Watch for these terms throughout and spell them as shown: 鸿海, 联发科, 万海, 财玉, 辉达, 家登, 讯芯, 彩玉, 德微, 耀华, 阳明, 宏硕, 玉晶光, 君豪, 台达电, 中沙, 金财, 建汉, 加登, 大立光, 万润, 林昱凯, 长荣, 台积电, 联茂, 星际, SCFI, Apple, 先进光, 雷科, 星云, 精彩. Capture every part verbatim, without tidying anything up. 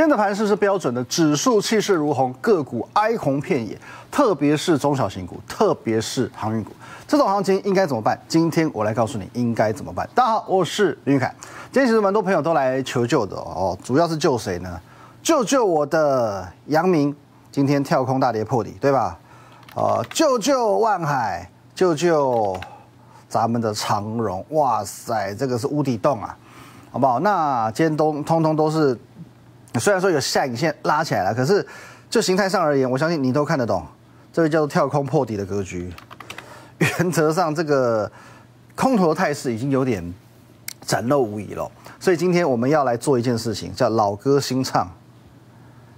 今天的盘势是标准的指数气势如虹，个股哀鸿遍野，特别是中小型股，特别是航运股。这种行情应该怎么办？今天我来告诉你应该怎么办。大家好，我是林昱凯。今天其实蛮多朋友都来求救的哦，主要是救谁呢？救救我的阳明，今天跳空大跌破底，对吧？呃，救救万海，救救咱们的长荣。哇塞，这个是无底洞啊，好不好？那今天都通通都是。 虽然说有下影线拉起来了，可是就形态上而言，我相信你都看得懂，这个叫做跳空破底的格局。原则上，这个空头态势已经有点展露无遗了。所以今天我们要来做一件事情，叫老歌新唱。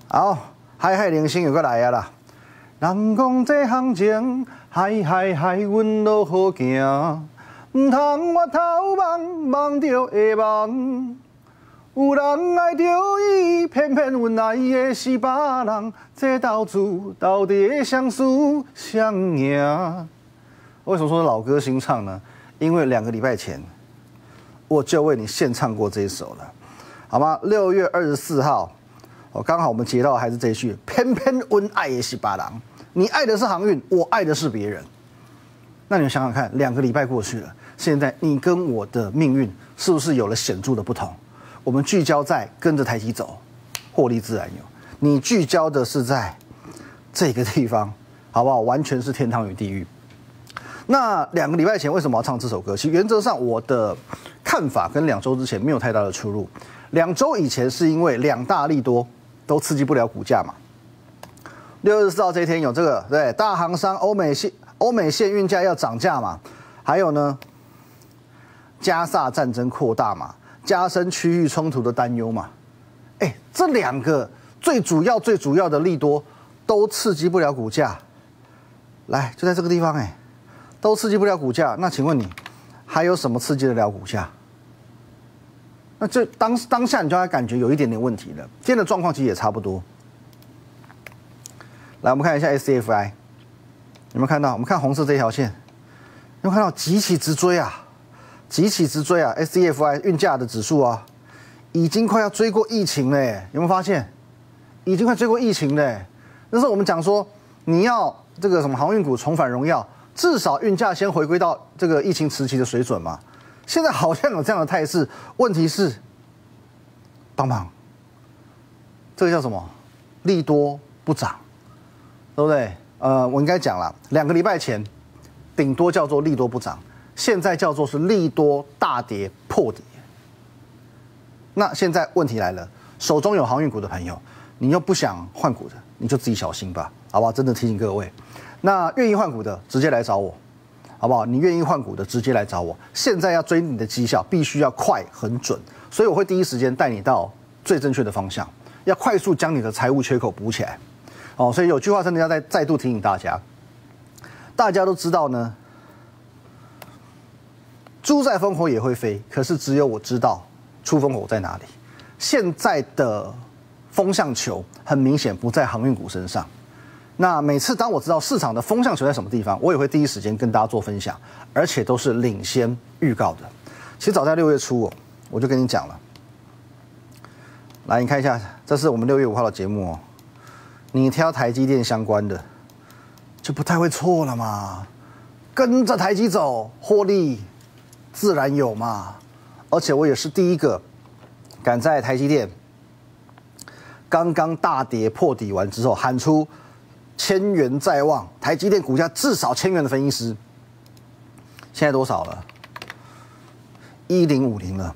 好，嗨嗨，零星有个来呀啦。人讲这行情，嗨嗨嗨，阮都好行，唔通我头望望着下望。 有人爱着伊，偏偏阮爱的是别人。这斗智到底谁输谁赢？为什么说老歌新唱呢？因为两个礼拜前，我就为你现唱过这一首了，好吗？六月二十四号，哦，刚好我们接到还是这一句：偏偏阮爱的是别人。你爱的是航运，我爱的是别人。那你想想看，两个礼拜过去了，现在你跟我的命运是不是有了显著的不同？ 我们聚焦在跟着台积走，获利自然有。你聚焦的是在这个地方，好不好？完全是天堂与地狱。那两个礼拜前为什么要唱这首歌？其实原则上我的看法跟两周之前没有太大的出入。两周以前是因为两大利多都刺激不了股价嘛。六月二十四号这一天有这个对大航商欧美线欧美线运价要涨价嘛，还有呢，加萨战争扩大嘛。 加深区域冲突的担忧嘛？哎，这两个最主要、最主要的利多都刺激不了股价，来就在这个地方哎，都刺激不了股价。那请问你还有什么刺激得了股价？那这当当下你就感觉有一点点问题了。今天的状况其实也差不多。来，我们看一下 S C F I， 有没有看到？我们看红色这条线，有没有看到急起直追啊？ 急起直追啊 ！S C F I 运价的指数啊，已经快要追过疫情了，有没有发现？已经快追过疫情了。那时候我们讲说，你要这个什么航运股重返荣耀，至少运价先回归到这个疫情时期的水准嘛。现在好像有这样的态势，问题是，帮忙，这个叫什么？利多不涨，对不对？呃，我应该讲了，两个礼拜前，顶多叫做利多不涨。 现在叫做是利多大跌破底。那现在问题来了，手中有航运股的朋友，你又不想换股的，你就自己小心吧，好不好？真的提醒各位，那愿意换股的直接来找我，好不好？你愿意换股的直接来找我。现在要追你的绩效，必须要快很准，所以我会第一时间带你到最正确的方向，要快速将你的财务缺口补起来。哦，所以有句话真的要再再度提醒大家，大家都知道呢。 猪在烽火也会飞，可是只有我知道出烽火在哪里。现在的风向球很明显不在航运股身上。那每次当我知道市场的风向球在什么地方，我也会第一时间跟大家做分享，而且都是领先预告的。其实早在六月初哦，我就跟你讲了。来，你看一下，这是我们六月五号的节目哦。你挑台积电相关的，就不太会错了嘛。跟着台积走，获利。 自然有嘛，而且我也是第一个敢在台积电刚刚大跌破底完之后喊出“千元在望”，台积电股价至少千元的分析师，现在多少了？一零五零了，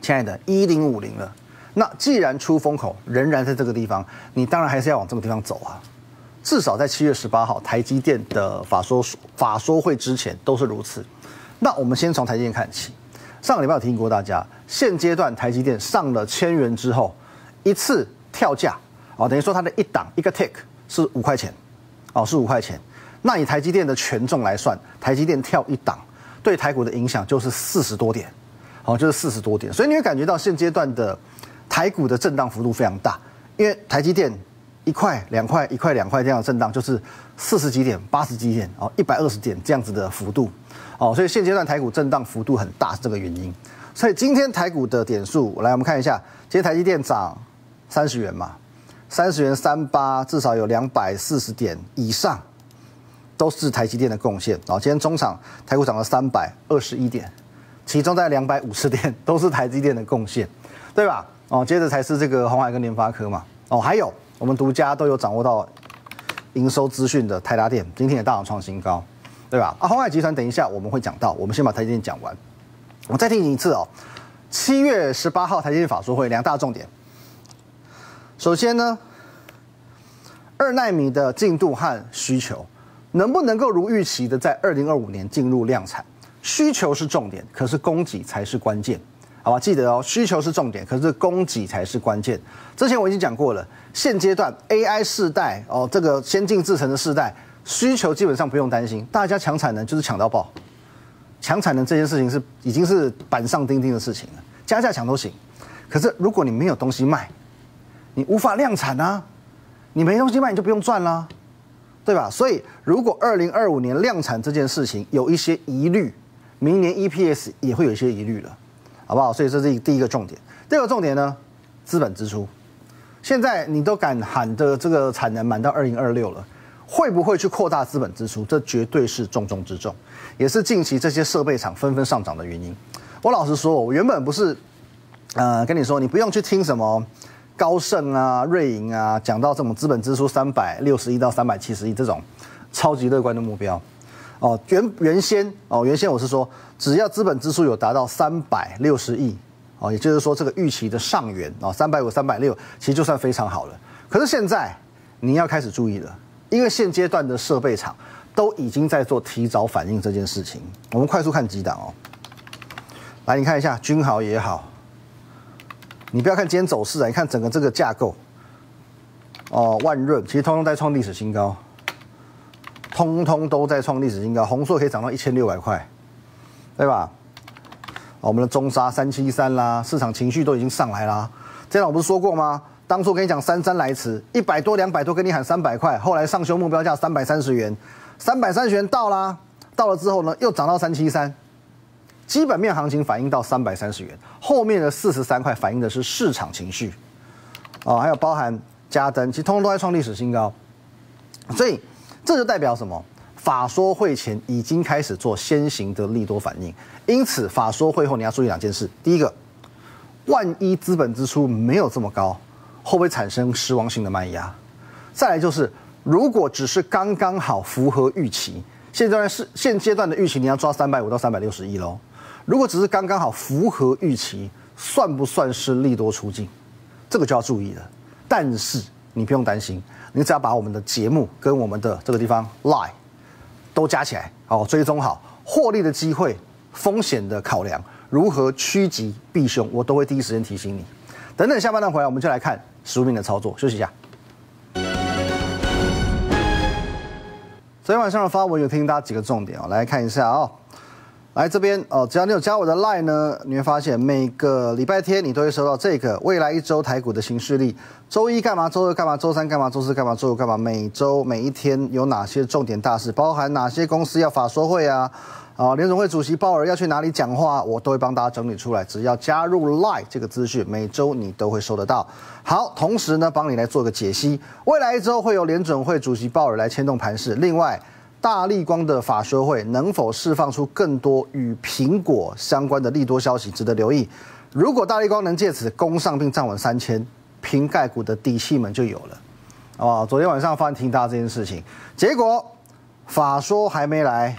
亲爱的，一零五零了。那既然出风口仍然在这个地方，你当然还是要往这个地方走啊。至少在七月十八号台积电的法说法说会之前都是如此。 那我们先从台积电看起。上个礼拜有提醒过大家，现阶段台积电上了千元之后，一次跳价哦，等于说它的一档一个 tick 是五块钱，哦是五块钱。那以台积电的权重来算，台积电跳一档对台股的影响就是四十多点，哦就是四十多点。所以你会感觉到现阶段的台股的震荡幅度非常大，因为台积电一块两块一块两块这样的震荡就是四十几点、八十几点、哦一百二十点这样子的幅度。 哦，所以现阶段台股震荡幅度很大，是这个原因。所以今天台股的点数，来我们看一下，今天台积电涨三十元嘛，三十元三八至少有两百四十点以上，都是台积电的贡献啊。今天中场台股涨了三百二十一点，其中在两百五十点都是台积电的贡献，对吧？哦，接着才是这个鸿海跟联发科嘛。哦，还有我们独家都有掌握到营收资讯的台达电，今天也大涨创新高，对吧？啊，鸿海集团等一下我们会讲到，我们先把台积电讲完。 我再提醒一次哦， 七月十八号台积电法说会两大重点。首先呢，二奈米的进度和需求能不能够如预期的在二零二五年进入量产？需求是重点，可是供给才是关键，好吧？记得哦，需求是重点，可是供给才是关键。之前我已经讲过了，现阶段 A I 世代哦，这个先进制程的世代，需求基本上不用担心，大家抢产能就是抢到爆。 抢产能这件事情是已经是板上钉钉的事情了，加价抢都行。可是如果你没有东西卖，你无法量产啊，你没东西卖你就不用赚啦，对吧？所以如果二零二五年量产这件事情有一些疑虑，明年 E P S 也会有一些疑虑了，好不好？所以这是第一个重点。第二个重点呢，资本支出。现在你都敢喊的这个产能满到二零二六了。 会不会去扩大资本支出？这绝对是重中之重，也是近期这些设备厂纷纷上涨的原因。我老实说，我原本不是，呃，跟你说，你不用去听什么高盛啊、瑞银啊讲到这种资本支出三百六十亿到三百七十亿这种超级乐观的目标。哦，原原先哦，原先我是说，只要资本支出有达到三百六十亿，哦，也就是说这个预期的上缘哦，三百五、三百六，其实就算非常好了。可是现在你要开始注意了。 因为现阶段的设备厂都已经在做提早反应这件事情，我们快速看几档哦。来，你看一下君豪也好，你不要看今天走势啊，你看整个这个架构，哦，万润其实通通在创历史新高，通通都在创历史新高，宏硕可以涨到一千六百块，对吧？哦，我们的中沙三七三啦，市场情绪都已经上来啦。这样我不是说过吗？ 当初跟你讲姍姍来迟，一百多、两百多跟你喊三百块，后来上修目标价三百三十元，三百三十元到啦，到了之后呢，又涨到三七三，基本面行情反映到三百三十元，后面的四十三块反映的是市场情绪，哦，还有包含家登，其实通通都在创历史新高，所以这就代表什么？法说会前已经开始做先行的利多反应，因此法说会后你要注意两件事，第一个，万一资本支出没有这么高。 会不会产生失望性的卖压？再来就是，如果只是刚刚好符合预期，现阶段是现阶段的预期，你要抓三百五到三百六十亿喽。如果只是刚刚好符合预期，算不算是利多出尽？这个就要注意了。但是你不用担心，你只要把我们的节目跟我们的这个地方 Line 都加起来，好追踪好获利的机会、风险的考量，如何趋吉避凶，我都会第一时间提醒你。等等下半段回来，我们就来看。 十五名的操作，休息一下。昨天晚上的发文有提醒大家几个重点哦，来看一下哦。来这边哦，只要你有加我的 Line 呢，你会发现每个礼拜天你都会收到这个未来一周台股的行事历，周一干嘛，周二干嘛，周三干嘛，周四干嘛，周五干嘛，每周每一天有哪些重点大事，包含哪些公司要法说会啊。 啊，联总会主席鲍尔要去哪里讲话，我都会帮大家整理出来。只要加入 Line 这个资讯，每周你都会收得到。好，同时呢，帮你来做个解析。未来一周会由联准会主席鲍尔来牵动盘势。另外，大立光的法说会能否释放出更多与苹果相关的利多消息，值得留意。如果大立光能借此攻上并站稳三千，苹概股的底气们就有了。哦，昨天晚上发现提醒大家这件事情，结果法说还没来。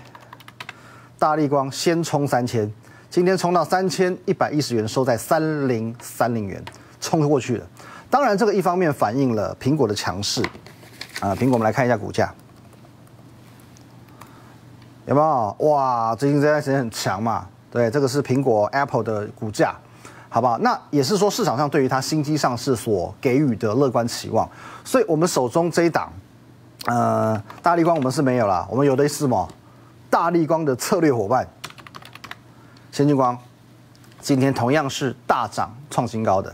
大立光先冲三千，今天冲到三千一百一十元，收在三零三零元，冲过去了。当然，这个一方面反映了苹果的强势啊。苹果，我们来看一下股价，有没有？哇，最近这段时间很强嘛。对，这个是苹果 Apple 的股价，好不好？那也是说市场上对于它新机上市所给予的乐观期望。所以我们手中这一档，呃，大立光我们是没有啦，我们有的是嘛。 大立光的策略伙伴，先进光，今天同样是大涨创新高的，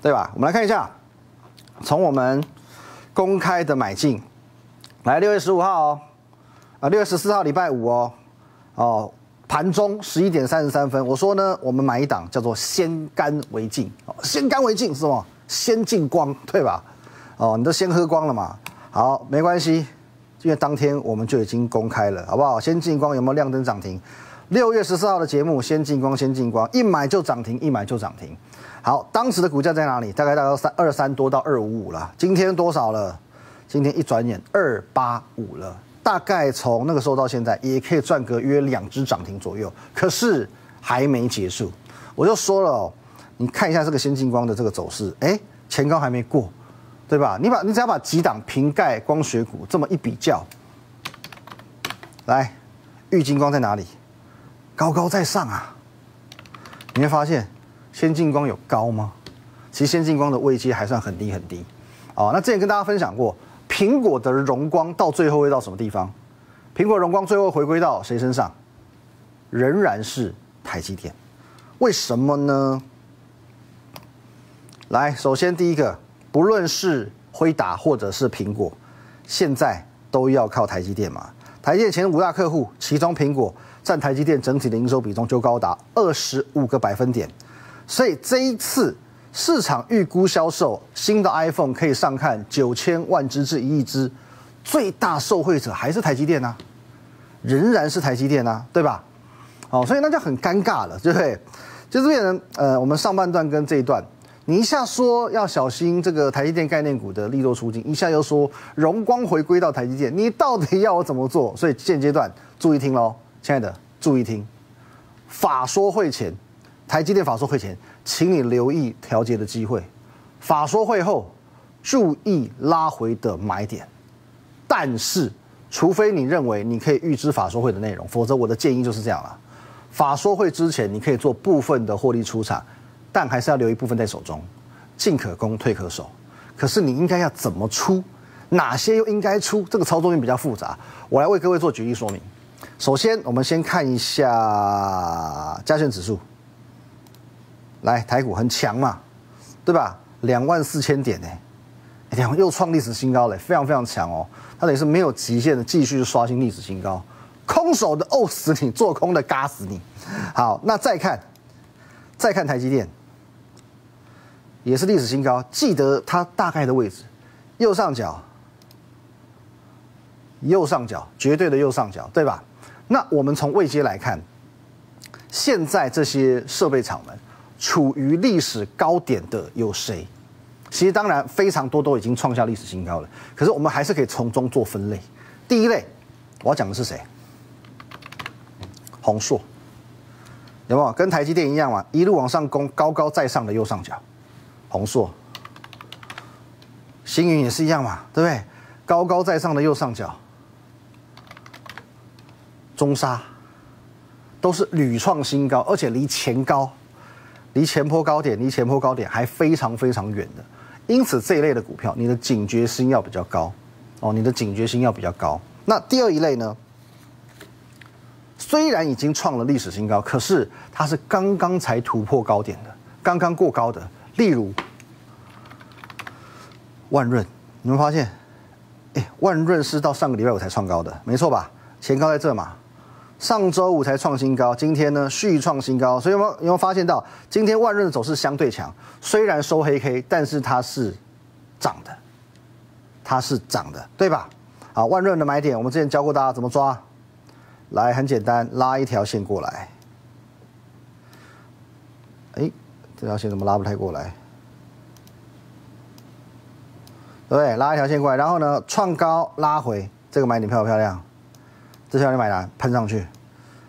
对吧？我们来看一下，从我们公开的买进，来六月十五号哦，啊六月十四号礼拜五哦，哦盘中十一点三十三分，我说呢，我们买一档叫做“先干为敬”，哦，“先干为敬”是什么？先进光，对吧？哦，你都先喝光了嘛。好，没关系，因为当天我们就已经公开了，好不好？先进光有没有亮灯涨停？ 六月十四号的节目，先进光，先进光，一买就涨停，一买就涨停。好，当时的股价在哪里？大概大概三二三多到二五五了。今天多少了？今天一转眼二八五了。大概从那个时候到现在，也可以赚个约两只涨停左右。可是还没结束，我就说了、哦，你看一下这个先进光的这个走势，哎，前高还没过，对吧？你把你只要把几档瓶盖光学股这么一比较，来，玉晶光在哪里？ 高高在上啊！你会发现，先进光有高吗？其实先进光的位阶还算很低很低。哦，那之前跟大家分享过，苹果的荣光到最后会到什么地方？苹果荣光最后回归到谁身上？仍然是台积电。为什么呢？来，首先第一个，不论是辉达或者是苹果，现在都要靠台积电嘛。台积电前五大客户，其中苹果 占台积电整体的营收比重就高达二十五个百分点，所以这一次市场预估销售新的 iPhone 可以上看九千万只至一亿只，最大受惠者还是台积电啊，仍然是台积电啊，对吧？哦，所以那就很尴尬了，对不对？就是变成呃，我们上半段跟这一段，你一下说要小心这个台积电概念股的利多出尽，一下又说荣光回归到台积电，你到底要我怎么做？所以现阶段注意听喽。 亲爱的，注意听，法说会前，台积电法说会前，请你留意调节的机会；法说会后，注意拉回的买点。但是，除非你认为你可以预知法说会的内容，否则我的建议就是这样了：法说会之前，你可以做部分的获利出场，但还是要留一部分在手中，进可攻，退可守。可是，你应该要怎么出？哪些又应该出？这个操作面比较复杂，我来为各位做举例说明。 首先，我们先看一下加权指数。来，台股很强嘛，对吧？两万四千点呢、欸，两又创历史新高嘞、欸，非常非常强哦。它等于是没有极限的，继续刷新历史新高。空手的怄死你，做空的嘎死你。好，那再看，再看台积电，也是历史新高。记得它大概的位置，右上角，右上角，绝对的右上角，对吧？ 那我们从位阶来看，现在这些设备厂们处于历史高点的有谁？其实当然非常多都已经创下历史新高了，可是我们还是可以从中做分类。第一类，我要讲的是谁？宏硕，有没有跟台积电一样嘛？一路往上攻，高高在上的右上角，宏硕，星云也是一样嘛，对不对？高高在上的右上角。 中沙都是屡创新高，而且离前高、离前波高点、离前波高点还非常非常远的，因此这一类的股票，你的警觉心要比较高哦，你的警觉心要比较高。那第二一类呢，虽然已经创了历史新高，可是它是刚刚才突破高点的，刚刚过高的，例如万润，你们发现，哎，万润是到上个礼拜五才创高的，没错吧？前高在这嘛。 上周五才创新高，今天呢续创新高，所以有没有有没有发现到今天万润的走势相对强？虽然收黑 K， 但是它是涨的，它是涨的，对吧？好，万润的买点我们之前教过大家怎么抓，来很简单，拉一条线过来，哎，这条线怎么拉不太过来？对，拉一条线过来，然后呢创高拉回，这个买点漂不漂亮？ 这下你买哪？喷上去，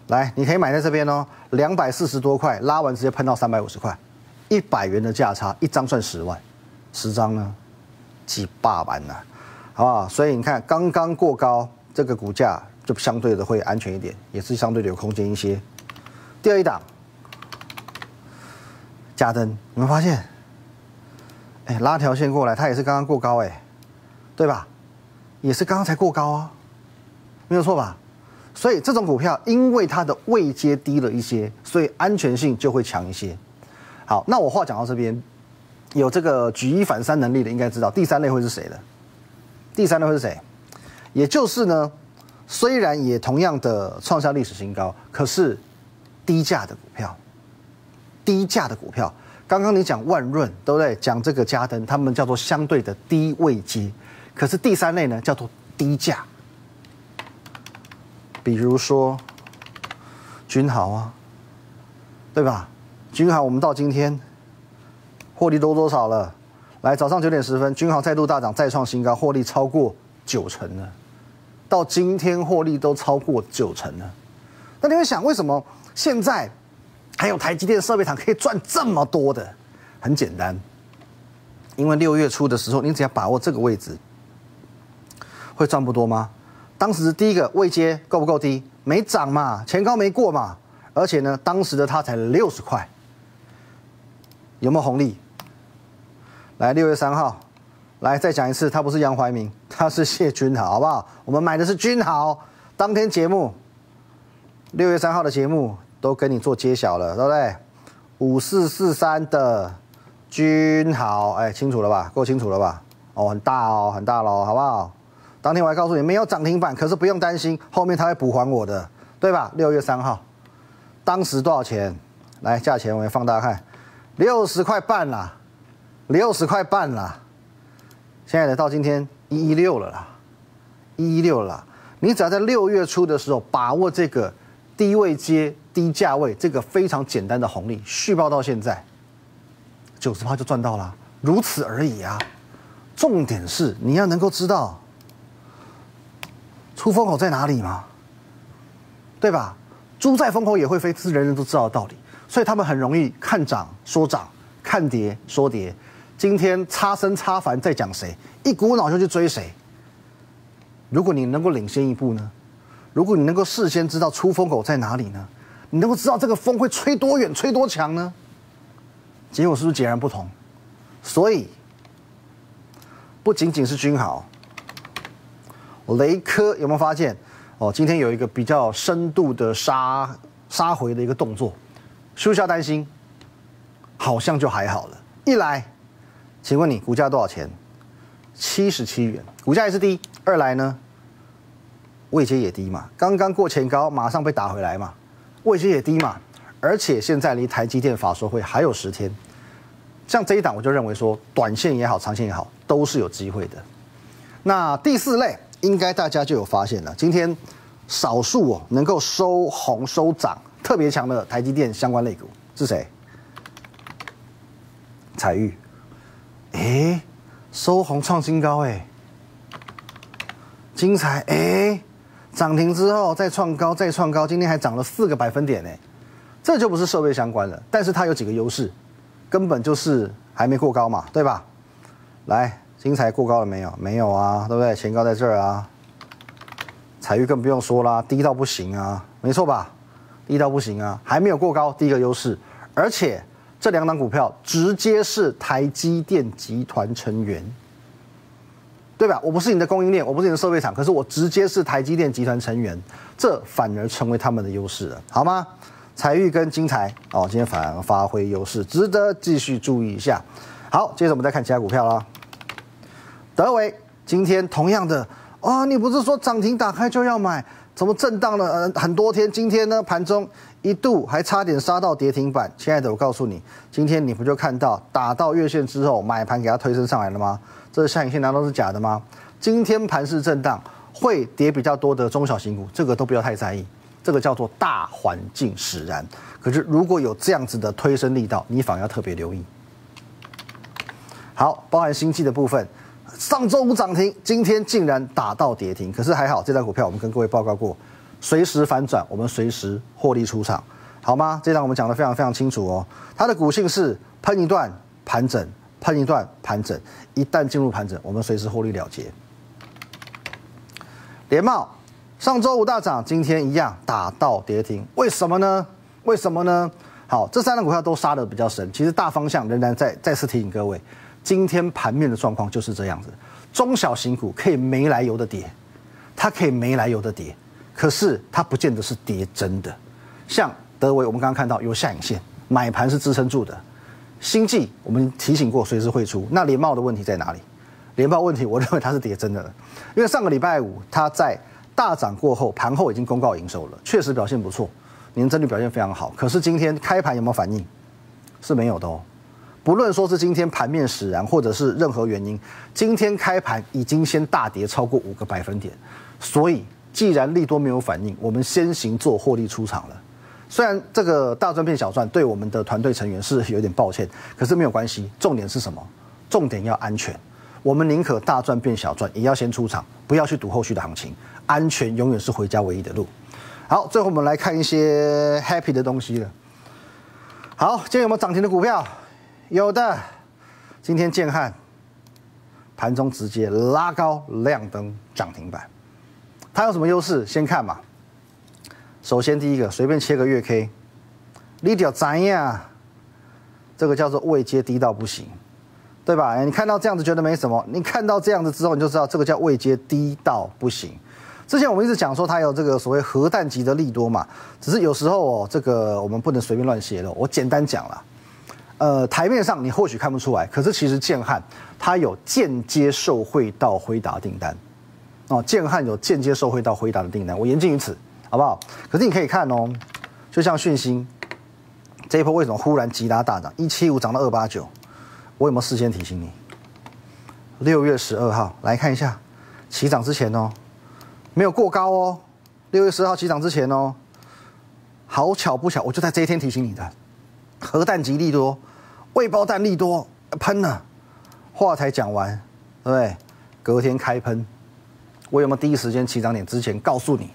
来，你可以买在这边哦，两百四十多块，拉完直接喷到三百五十块，一百元的价差，一张算十万，十张呢，几百万呢、啊，好不好？所以你看，刚刚过高，这个股价就相对的会安全一点，也是相对的有空间一些。第二一档，加登，你们发现，哎，拉条线过来，它也是刚刚过高哎，对吧？也是刚刚才过高啊，没有错吧？ 所以这种股票，因为它的位阶低了一些，所以安全性就会强一些。好，那我话讲到这边，有这个举一反三能力的，应该知道第三类会是谁的。第三类会是谁？也就是呢，虽然也同样的创下历史新高，可是低价的股票，低价的股票，刚刚你讲万润，对不对？讲这个家登，他们叫做相对的低位阶，可是第三类呢叫做低价，比如说君豪啊，对吧？君豪我们到今天获利多多少了？来，早上九点十分，君豪再度大涨，再创新高，获利超过九成了。 到今天获利都超过九成了，那你会想为什么现在还有台积电设备厂可以赚这么多的？很简单，因为六月初的时候，你只要把握这个位置，会赚不多吗？当时第一个位阶够不够低？没涨嘛，前高没过嘛，而且呢，当时的它才六十块，有没有红利？来，六月三号。 来，再讲一次，他不是杨怀民，他是谢君豪，好不好？我们买的是君豪。当天节目，六月三号的节目都跟你做揭晓了，对不对？五四四三的君豪，哎，清楚了吧？够清楚了吧？哦，很大哦，很大喽，好不好？当天我还告诉你，没有涨停板，可是不用担心，后面他会补还我的，对吧？六月三号，当时多少钱？来，价钱我们放大看，六十块半啦，六十块半啦。 现在到今天一一六了啦，一一六了啦。你只要在六月初的时候把握这个低位接低价位这个非常简单的红利，续报到现在，九十趴就赚到了，如此而已啊。重点是你要能够知道出风口在哪里嘛，对吧？猪在风口也会飞，是人人都知道的道理，所以他们很容易看涨说涨，看跌说跌。 今天擦身擦凡在讲谁，一股脑就去追谁。如果你能够领先一步呢？如果你能够事先知道出风口在哪里呢？你能够知道这个风会吹多远、吹多强呢？结果是不是截然不同？所以，不仅仅是君豪，雷科有没有发现？哦，今天有一个比较深度的杀杀回的一个动作，需不需要担心？好像就还好了。一来。 请问你股价多少钱？七十七元，股价也是低。二来呢，位阶也低嘛，刚刚过前高，马上被打回来嘛，位阶也低嘛。而且现在离台积电法说会还有十天，像这一档，我就认为说，短线也好，长线也好，都是有机会的。那第四类，应该大家就有发现了，今天少数哦能够收红收涨特别强的台积电相关类股是谁？彩玉。 哎，收红创新高哎，精彩哎，涨停之后再创高再创高，今天还涨了四个百分点哎，这就不是设备相关了，但是它有几个优势，根本就是还没过高嘛，对吧？来，精彩过高了没有？没有啊，对不对？前高在这儿啊，彩玉更不用说啦，低到不行啊，没错吧？低到不行啊，还没有过高，第一个优势，而且。 这两档股票直接是台积电集团成员，对吧？我不是你的供应链，我不是你的设备厂，可是我直接是台积电集团成员，这反而成为他们的优势了，好吗？财玉跟金财哦，今天反而发挥优势，值得继续注意一下。好，接着我们再看其他股票啦。德微今天同样的啊、哦，你不是说涨停打开就要买？ 怎么震荡了？呃，很多天，今天呢盘中一度还差点杀到跌停板。亲爱的，我告诉你，今天你不就看到打到月线之后，买盘给它推升上来了吗？这下影线难道是假的吗？今天盘势震荡会跌比较多的中小型股，这个都不要太在意，这个叫做大环境使然。可是如果有这样子的推升力道，你反而要特别留意。好，包含星际的部分。 上周五涨停，今天竟然打到跌停，可是还好，这档股票我们跟各位报告过，随时反转，我们随时获利出场，好吗？这档我们讲得非常非常清楚哦，它的股性是喷一段盘整，喷一段盘整，一旦进入盘整，我们随时获利了结。联茂上周五大涨，今天一样打到跌停，为什么呢？为什么呢？好，这三档股票都杀得比较深，其实大方向仍然在再次提醒各位。 今天盘面的状况就是这样子，中小型股可以没来由的跌，它可以没来由的跌，可是它不见得是跌真的。像德微，我们刚刚看到有下影线，买盘是支撑住的。星际我们提醒过，随时会出。那联茂的问题在哪里？联茂问题，我认为它是跌真的了，因为上个礼拜五它在大涨过后，盘后已经公告营收了，确实表现不错，年增率表现非常好。可是今天开盘有没有反应？是没有的哦。不论说是今天盘面使然，或者是任何原因，今天开盘已经先大跌超过五个百分点，所以既然利多没有反应，我们先行做获利出场了。虽然这个大赚变小赚对我们的团队成员是有点抱歉，可是没有关系，重点是什么？重点要安全。 我们宁可大赚变小赚，也要先出场，不要去赌后续的行情。安全永远是回家唯一的路。好，最后我们来看一些 happy 的东西了。好，今天有没有涨停的股票？有的。今天建汉盘中直接拉高亮灯涨停板，它有什么优势？先看嘛。首先第一个，随便切个月 K， 你屌咱呀，这个叫做位阶低到不行。 对吧？你看到这样子觉得没什么，你看到这样子之后，你就知道这个叫位阶低到不行。之前我们一直讲说它有这个所谓核弹级的利多嘛，只是有时候哦，这个我们不能随便乱泄露。我简单讲啦，呃，台面上你或许看不出来，可是其实建汉它有间接受惠到辉达订单哦，建汉有间接受惠到辉达的订单，我言尽于此，好不好？可是你可以看哦，就像讯芯这一波为什么忽然急拉大涨， 一七五涨到 二八九。 我有没有事先提醒你？ 六月十二号来看一下，起涨之前哦，没有过高哦。六月十二号起涨之前哦，好巧不巧，我就在这一天提醒你的。核弹级利多，未爆弹利多喷了，话才讲完，对不对？隔天开喷，我有没有第一时间起涨点之前告诉你？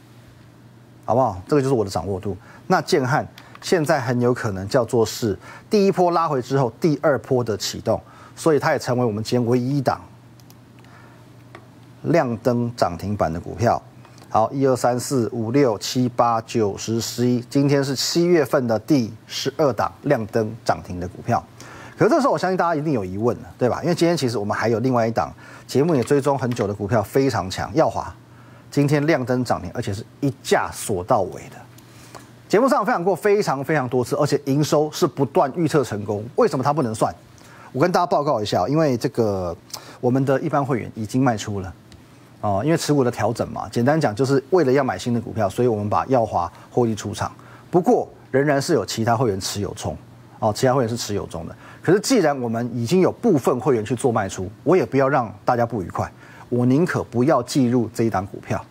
好不好？这个就是我的掌握度。那建汉。 现在很有可能叫做是第一波拉回之后第二波的启动，所以它也成为我们今天唯一一档亮灯涨停板的股票。好，一二三四五六七八九十十一，今天是七月份的第十二档亮灯涨停的股票。可是这时候我相信大家一定有疑问了，对吧？因为今天其实我们还有另外一档节目也追踪很久的股票非常强，耀华今天亮灯涨停，而且是一价锁到尾的。 节目上分享过非常非常多次，而且营收是不断预测成功。为什么它不能算？我跟大家报告一下，因为这个我们的一般会员已经卖出了，哦，因为持股的调整嘛，简单讲就是为了要买新的股票，所以我们把耀华获利出场。不过仍然是有其他会员持有中，哦，其他会员是持有中的。可是既然我们已经有部分会员去做卖出，我也不要让大家不愉快，我宁可不要计入这一档股票。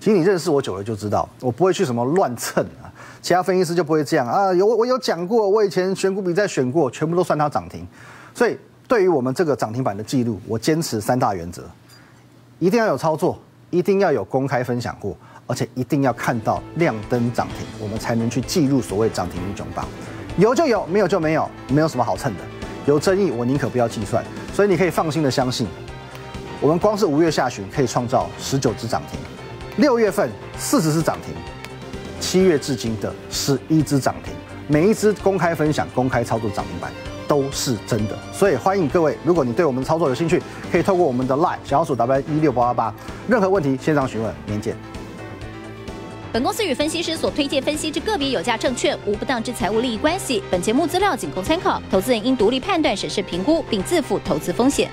其实你认识我久了就知道，我不会去什么乱蹭啊，其他分析师就不会这样啊。有我有讲过，我以前选股比赛选过，全部都算它涨停。所以对于我们这个涨停板的记录，我坚持三大原则：一定要有操作，一定要有公开分享过，而且一定要看到亮灯涨停，我们才能去记录所谓涨停英雄榜。有就有，没有就没有，没有什么好蹭的。有争议我宁可不要计算，所以你可以放心的相信，我们光是五月下旬可以创造十九只涨停。 六月份四十只涨停，七月至今的十一只涨停，每一只公开分享、公开操作涨停板都是真的，所以欢迎各位，如果你对我们的操作有兴趣，可以透过我们的 LINE 小老鼠 W 一六八八八，任何问题线上询问，明天见。 本公司与分析师所推荐分析之个别有价证券无不当之财务利益关系。本节目资料仅供参考，投资人应独立判断、审视、评估，并自负投资风险。